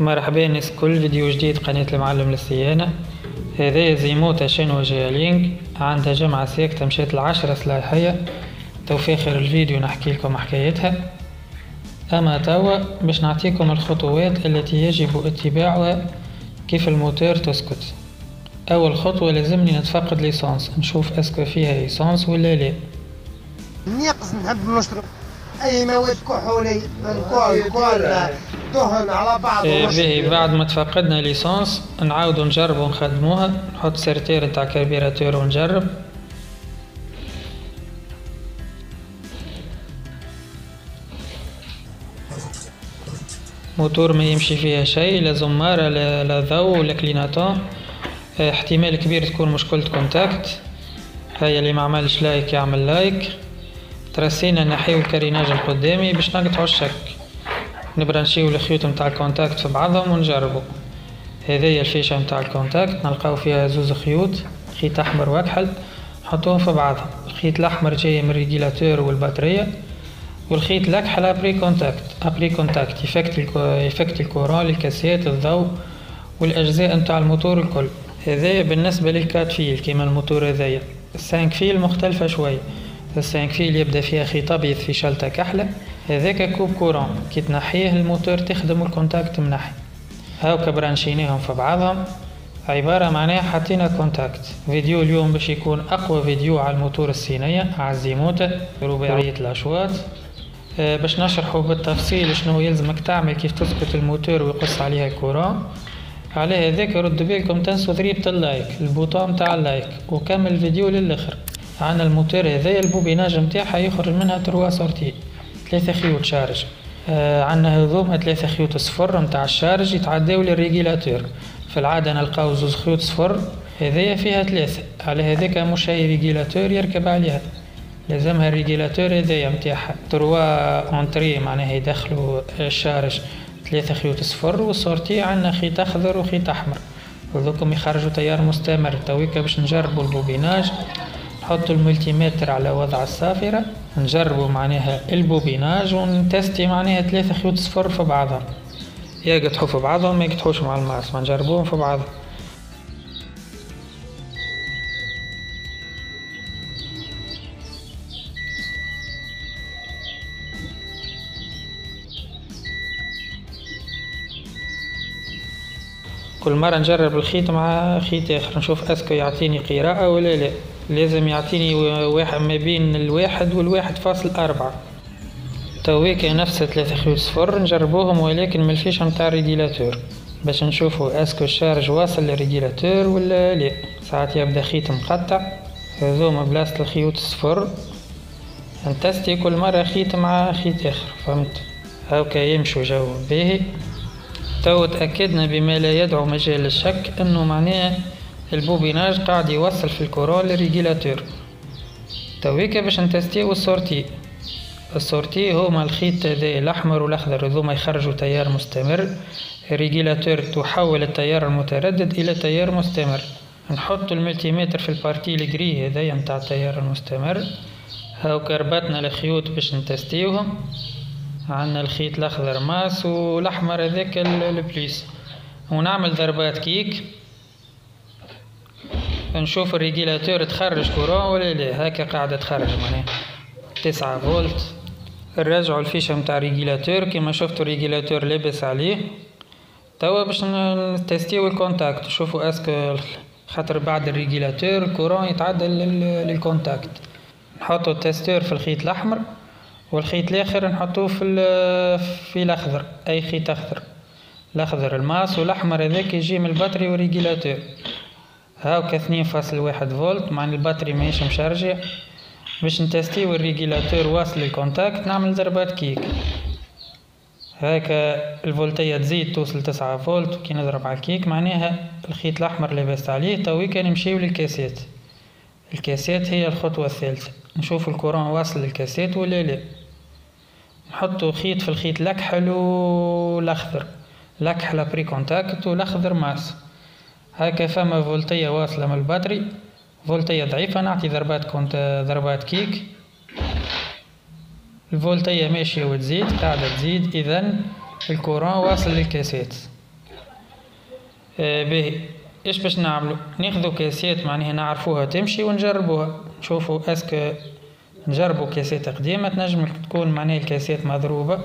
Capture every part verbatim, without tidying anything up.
مرحبا الناس الكل، فيديو جديد قناة المعلم للصيانة. هذايا زيموطة شنوة جيالينغ عندها جمعة سياكتها مشات العشرة صلاحية. تو في آخر الفيديو نحكي لكم حكايتها، أما توا باش نعطيكم الخطوات التي يجب اتباعها كيف الموتور تسكت. أول خطوة لازمني نتفقد ليسانس، نشوف اسكو فيها ليسانس ولا لا. ناقص نحب نشرب أي مواد كحولي الكحول كلها طحن على بعض. باهي بعد ما تفقدنا ليسانس نعاودو نجربو نخدموها، نحط سيرتير نتاع كربيراتور ونجرب. موتور ما يمشي فيها شيء، لا زمارة لا لا ضو لا كليناتون. احتمال كبير تكون مشكلة كونتاكت. هيا اللي ما عملش لايك يعمل لايك. ترسينا نحيو الكريناج القدامي باش نقطعو الشك. نبرانشيو الخيوط متاع الكونتاكت في بعضهم ونجربو. هذايا الفيشه متاع الكونتاكت، نلقاو فيها زوز خيوط، خيط احمر واكحل، نحطوهم في بعضهم. الخيط الاحمر جاي من الريجيلاتور والبطاريه، والخيط الاكحل ابري كونتاكت ابري كونتاكت يفكت يفكت الكورون الكاسيات الضوء والاجزاء متاع الموتور الكل. هذايا بالنسبه للكات فيل كيما الموتور هذايا. السانك فيل مختلفه شويه، السانك فيل يبدا فيها خيط ابيض في شلته كحله، هذاك كوب كورون كي تنحيه الموتور تخدم والكونتاكت منحي. هاوكا برانشيناهم في بعضهم، عبارة معناها حطينا كونتاكت. فيديو اليوم باش يكون أقوى فيديو على الموتور الصينية على الزيموطة رباعية الأشواط، آه باش نشرحو بالتفصيل شنو يلزمك تعمل كيف تسكت الموتور ويقص عليها الكورون. على هذاك ردوا بالكم تنسوا ضريبة اللايك، البوطون تاع اللايك، وكمل الفيديو للآخر. عندنا الموتور هذايا البوبيناج نتاعها يخرج منها تروا سورتي، ثلاثة خيوط شارج. آه عندنا هذوما ثلاثة خيوط صفر متاع الشارج يتعداو للريجيلاتور. في العادة نلقاو زوز خيوط صفر، هذايا فيها ثلاثة. على هذاك مش هاي ريجيلاتور يركب عليها، لازمها الريجيلاتور هذايا متاعها تروا اونتري معناها يدخلو الشارج ثلاثة خيوط صفر، والسورتي عندنا خيط أخضر وخيط أحمر، هذوكم يخرجوا تيار مستمر. تويكا باش نجربو البوبيناج، نحط الملتيمتر على وضع الصافرة، نجربوا معناها البوبيناج ونتستي معناها ثلاثة خيوط صفر في بعضها، يقطحوا في بعضهم ما يقطحوش مع المعصمة، نجربوهم في بعضهم. كل مرة نجرب الخيط مع خيط آخر نشوف اسكو يعطيني قراءة ولا لا. لازم يعطيني واحد ما بين الواحد والواحد فاصل أربعة. تويكا نفس ثلاثة خيوط صفر نجربوهم ولكن من الفيشة متاع الريجيلاتور باش نشوفو اسكو الشارج واصل للريجيلاتور ولا لا. ساعات يبدا خيط مقطع، هذوما بلاصة الخيوط الصفر، نتستي كل مرة خيط مع خيط آخر. فهمت؟ هاوكا يمشو جو باهي. تو تأكدنا بما لا يدعو مجال للشك انه معناه البوبيناج قاعد يوصل في الكورون للريجيلاتور. تويكا باش نتستيو السورتي. السورتي هما الخيط هذايا الأحمر والأخضر، هذوما يخرجوا تيار مستمر، الريجيلاتور تحول التيار المتردد إلى تيار مستمر. نحط الملتيمتر في البارتي الجري هذايا متاع التيار المستمر. هاوكا ربطنا الخيوط باش نتستيوهم، عندنا الخيط الأخضر ماس والأحمر هذاك البليس، ونعمل ضربات كيك نشوف الريجيلاتور تخرج كورون ولا لا. هاكا قاعدة تخرج معناها تسعة فولت. نرجعو الفيشة متاع الريجيلاتور كيما شفتو الريجيلاتور لاباس عليه. توا باش نتستيو الكونتاكت نشوفو اسكو، خاطر بعد الريجيلاتور الكورون يتعدى للكونتاكت. نحطو التستور في الخيط الأحمر والخيط الآخر نحطوه في في الأخضر، أي خيط أخضر، الأخضر الماس والأحمر هذاك يجي من البطري والريجيلاتور. هاوكا اثنين فاصل واحد فولت مع الباتري ماهيش مشارجة. باش نتستيو الريجيلاتور واصل للكونتاكت نعمل ضربات كيك، هاكا الفولتية تزيد توصل تسعة فولت، وكي نضرب على الكيك معناها الخيط الأحمر لاباس عليه. تويكا نمشيو للكاسات، الكاسات هي الخطوة الثالثة، نشوف الكورون واصل للكاسات ولا لا. نحطو خيط في الخيط الأكحل والأخضر، الأكحل أبري كونتاكت والأخضر ماس. هاكا فما فولتية واصلة من الباتري، فولتية ضعيفة، نعطي ضربات كونت ضربات كيك، الفولتية ماشية وتزيد قاعدة تزيد، إذن الكورون واصل للكاسات. باهي ايش باش نعملو؟ ناخذو كاسات معناها نعرفوها تمشي ونجربوها، نشوفو اسكو نجربو كاسات قديمة تنجم تكون معناها الكاسات مضروبة.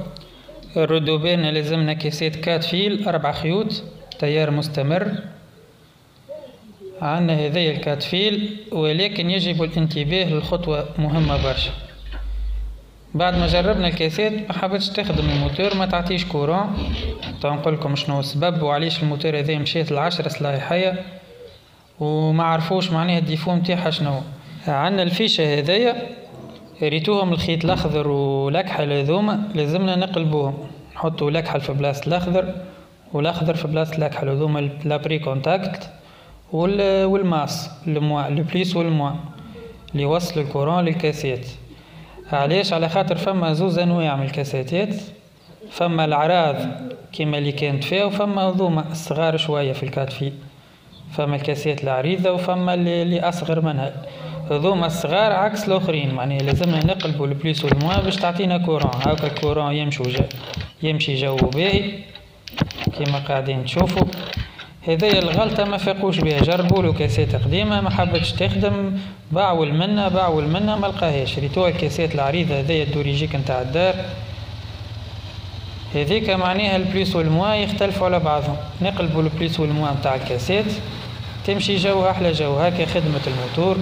ردو بالنا لازمنا كاسات كات فيل أربع خيوط تيار مستمر، عندنا هذايا الكات فيل، ولكن يجب الانتباه للخطوة مهمة برشا. بعد ما جربنا الكاسات ما حبيتش تخدم الموتور، ما تعطيش كورون، تنقلكم شنو السبب وعليش الموتور هذايا مشيت العشرة صلاحية وما عرفوش معناها الديفو متاعها شنو. عندنا الفيشة هذايا ريتوهم الخيط الأخضر والأكحل هذوما لازمنا نقلبوهم، نحطو الأكحل في بلاصة الأخضر والأخضر في بلاصة الأكحل، هذوما لابري كونتاكت والماس الموا البليس والموا اللي يوصلوا الكورون للكاسات. علاش؟ على خاطر فما زوز انواع من الكاساتات، فما العراض كيما اللي كانت فيها وفما هذوما الصغار شويه في الكاتفي، فما الكاسات العريضه وفما اللي اصغر منها، هذوما الصغار عكس الاخرين معناها لازمنا نقلبوا البليس والموا باش تعطينا كورون. هاكا الكورون يمشي جو يمشي جو باهي كيما قاعدين تشوفوا. هذايا الغلطة ما فاقوش بها، جربوا له كاسات قديمة ما حبتش تخدم، باعوا المنة باعوا المنة ما لقاهاش، ريتوها الكاسات العريضة هذايا الدوريجيك نتاع الدار هذيك معناها البليس والموا يختلفوا على بعضهم، نقلبوا البليس والموا نتاع الكاسات تمشي جو أحلى جو. هاكا خدمة الموتور.